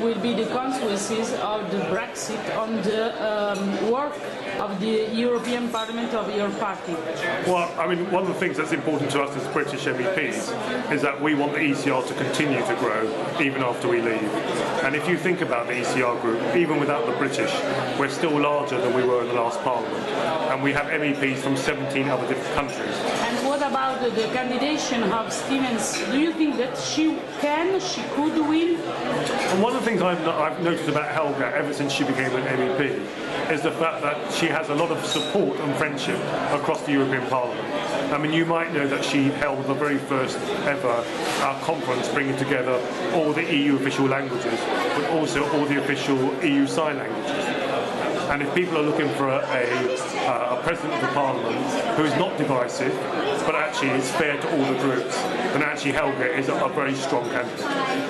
will be the consequences of the Brexit on the work of the European Parliament of your party? Well, I mean, one of the things that's important to us as British MEPs is that we want the ECR to continue to grow even after we leave. And if you think about the ECR group, even without the British, we're still larger than we were in the last Parliament. And we have MEPs from 17 other different countries. And what about the candidation of Stevens? Do you think that she could win? And one of the things I've noticed about Helga ever since she became an MEP is the fact that she has a lot of support and friendship across the European Parliament. I mean, you might know that she held the very first ever conference bringing together all the EU official languages, but also all the official EU sign languages. And if people are looking for a president of the parliament who is not divisive, but actually is fair to all the groups, then actually Helga is a very strong candidate.